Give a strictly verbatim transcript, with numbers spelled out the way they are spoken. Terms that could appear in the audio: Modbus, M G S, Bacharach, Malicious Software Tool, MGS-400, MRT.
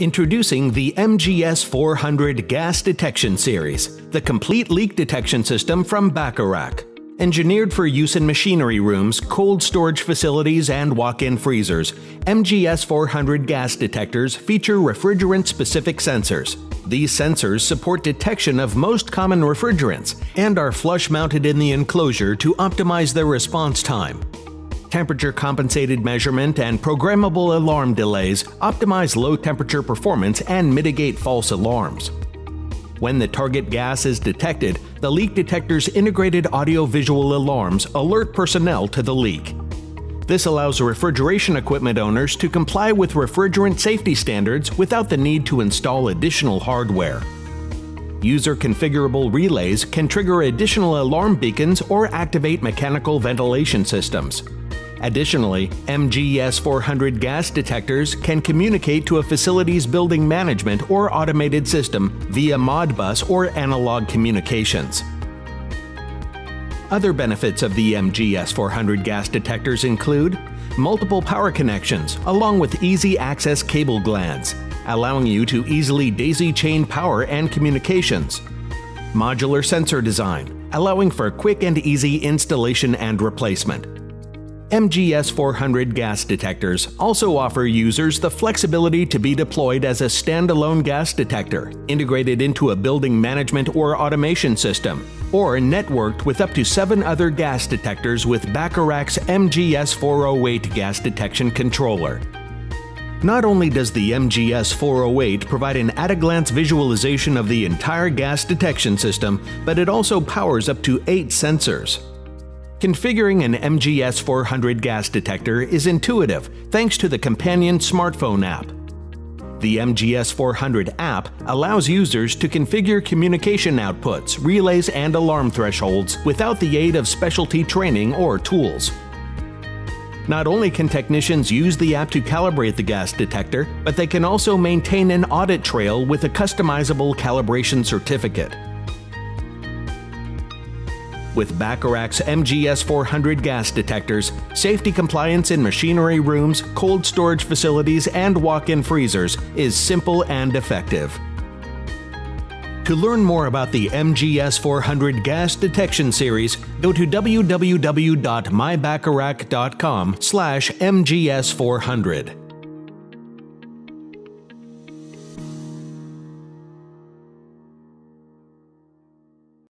introducing the M G S four hundred Gas Detection Series, the complete leak detection system from Bacharach. Engineered for use in machinery rooms, cold storage facilities, and walk-in freezers, M G S four hundred gas detectors feature refrigerant-specific sensors. These sensors support detection of most common refrigerants and are flush-mounted in the enclosure to optimize their response time. Temperature-compensated measurement and programmable alarm delays optimize low-temperature performance and mitigate false alarms. When the target gas is detected, the leak detector's integrated audio-visual alarms alert personnel to the leak. This allows refrigeration equipment owners to comply with refrigerant safety standards without the need to install additional hardware. User-configurable relays can trigger additional alarm beacons or activate mechanical ventilation systems. Additionally, M G S four hundred gas detectors can communicate to a facility's building management or automated system via Modbus or analog communications. Other benefits of the M G S four hundred gas detectors include multiple power connections along with easy access cable glands, allowing you to easily daisy-chain power and communications, modular sensor design, allowing for quick and easy installation and replacement. M G S four hundred gas detectors also offer users the flexibility to be deployed as a standalone gas detector, integrated into a building management or automation system, or networked with up to seven other gas detectors with Bacharach's M G S four oh eight gas detection controller. Not only does the M G S four oh eight provide an at-a-glance visualization of the entire gas detection system, but it also powers up to eight sensors. Configuring an M G S four hundred gas detector is intuitive thanks to the companion smartphone app. The M G S four hundred app allows users to configure communication outputs, relays, and alarm thresholds without the aid of specialty training or tools. Not only can technicians use the app to calibrate the gas detector, but they can also maintain an audit trail with a customizable calibration certificate. With Bacharach's M G S four hundred gas detectors, safety compliance in machinery rooms, cold storage facilities, and walk-in freezers is simple and effective. To learn more about the M G S four hundred gas detection series, go to w w w dot my bacharach dot com slash M G S four hundred.